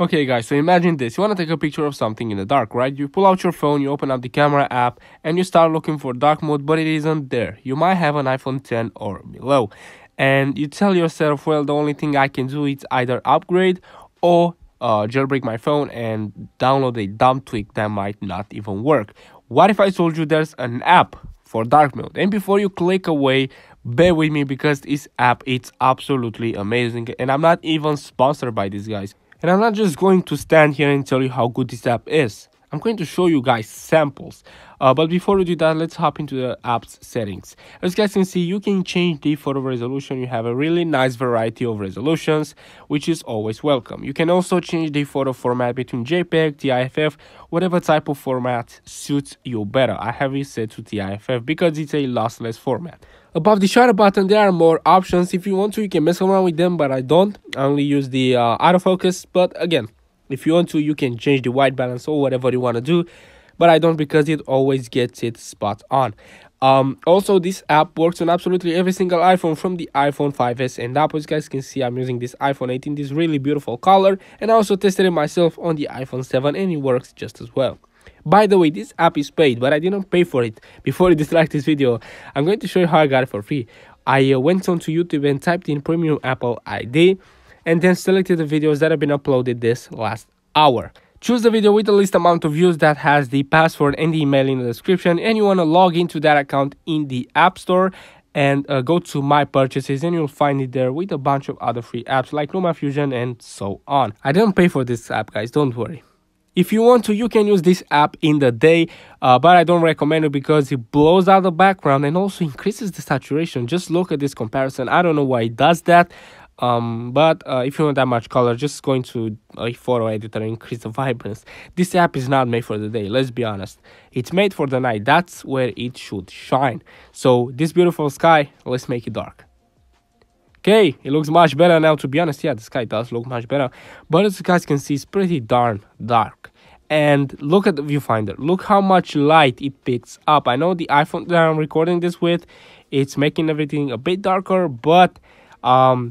Okay guys, so imagine this, you want to take a picture of something in the dark, right? You pull out your phone, you open up the camera app, and you start looking for dark mode, but it isn't there. You might have an iPhone 10 or below, and you tell yourself, well, the only thing I can do is either upgrade or jailbreak my phone and download a dumb tweak that might not even work. What if I told you there's an app for dark mode? And before you click away, bear with me, because this app, it's absolutely amazing, and I'm not even sponsored by these guys. And I'm not just going to stand here and tell you how good this app is. I'm going to show you guys samples. But before we do that, let's hop into the app's settings. As you guys can see, you can change the photo resolution. You have a really nice variety of resolutions, which is always welcome. You can also change the photo format between JPEG, TIFF, whatever type of format suits you better. I have it set to TIFF because it's a lossless format. Above the shutter button, there are more options. If you want to, you can mess around with them, but I don't. I only use the autofocus, but again, if you want to, you can change the white balance or whatever you want to do, but I don't, because it always gets it spot on. Also, this app works on absolutely every single iPhone, from the iPhone 5s and up. As you guys can see, I'm using this iPhone 18, this really beautiful color, and I also tested it myself on the iPhone 7, and it works just as well. By the way, this app is paid, but I didn't pay for it. Before you dislike this video, I'm going to show you how I got it for free. I went onto YouTube and typed in Premium Apple ID, and then selected the videos that have been uploaded this last hour. Choose the video with the least amount of views that has the password and the email in the description, and you want to log into that account in the App Store and go to My Purchases, and you'll find it there with a bunch of other free apps like LumaFusion and so on. I didn't pay for this app, guys, don't worry. If you want to, you can use this app in the day, but I don't recommend it because it blows out the background and also increases the saturation. Just look at this comparison. I don't know why it does that. But if you want that much color, just go into a photo editor and increase the vibrance. This app is not made for the day, let's be honest. It's made for the night. That's where it should shine. So this beautiful sky, let's make it dark. Okay, it looks much better now. To be honest, yeah, the sky does look much better, but as you guys can see, it's pretty darn dark. And look at the viewfinder, look how much light it picks up. I know the iPhone that I'm recording this with, it's making everything a bit darker, but the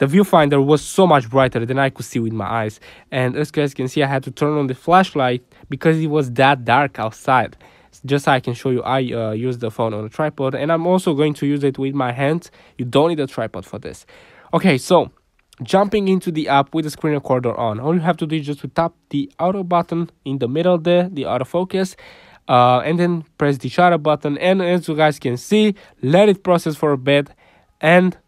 viewfinder was so much brighter than I could see with my eyes. And as you guys can see, I had to turn on the flashlight because it was that dark outside. Just so I can show you, I use the phone on a tripod, and I'm also going to use it with my hands. You don't need a tripod for this. Okay, so jumping into the app with the screen recorder on, all you have to do is just to tap the auto button in the middle there, the autofocus, and then press the shutter button. And as you guys can see, let it process for a bit, and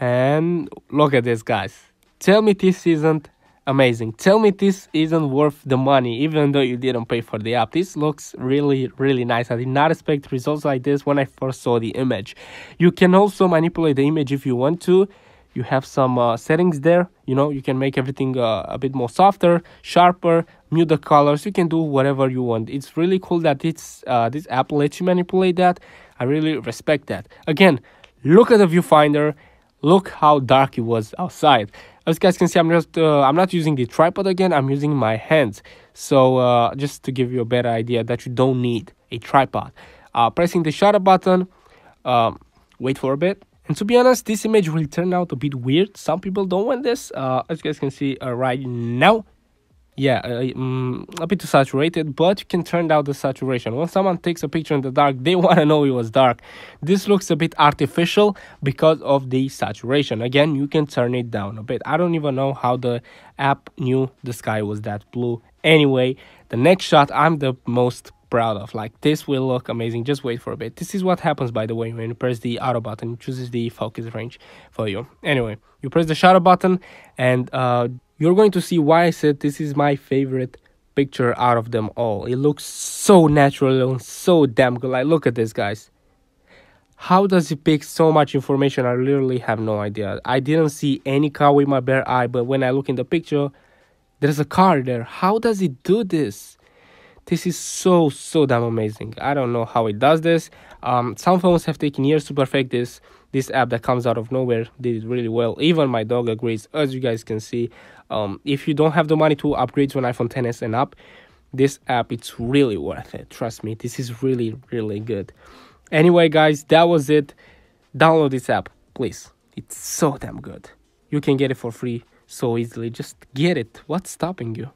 look at this, guys. Tell me this isn't amazing. Tell me this isn't worth the money, even though you didn't pay for the app. This looks really, really nice. I did not expect results like this when I first saw the image. You can also manipulate the image if you want to. You have some settings there. You know, you can make everything a bit more softer, sharper, mute the colors. You can do whatever you want. It's really cool that it's this app lets you manipulate that. I really respect that. Again, look at the viewfinder. Look how dark it was outside. As you guys can see, I'm not using the tripod again, I'm using my hands. So just to give you a better idea that you don't need a tripod. Pressing the shutter button, wait for a bit. And to be honest, this image will turn out a bit weird. Some people don't want this. As you guys can see right now, yeah, a bit too saturated, but you can turn down the saturation. When someone takes a picture in the dark, they want to know it was dark. This looks a bit artificial because of the saturation. Again, you can turn it down a bit. I don't even know how the app knew the sky was that blue. Anyway, the next shot I'm the most proud of. Like, this will look amazing. Just wait for a bit. This is what happens, by the way, when you press the auto button. It chooses the focus range for you. Anyway, you press the shutter button, and you're going to see why I said this is my favorite picture out of them all. It looks so natural and so damn good. Like, look at this, guys. How does it pick so much information? I literally have no idea. I didn't see any car with my bare eye, but when I look in the picture, there's a car there. How does it do this? This is so, so damn amazing. I don't know how it does this. Some phones have taken years to perfect this. This app that comes out of nowhere did it really well. Even my dog agrees, as you guys can see. If you don't have the money to upgrade to an iPhone XS and up, this app, it's really worth it. Trust me, this is really, really good. Anyway, guys, that was it. Download this app, please. It's so damn good. You can get it for free so easily. Just get it. What's stopping you?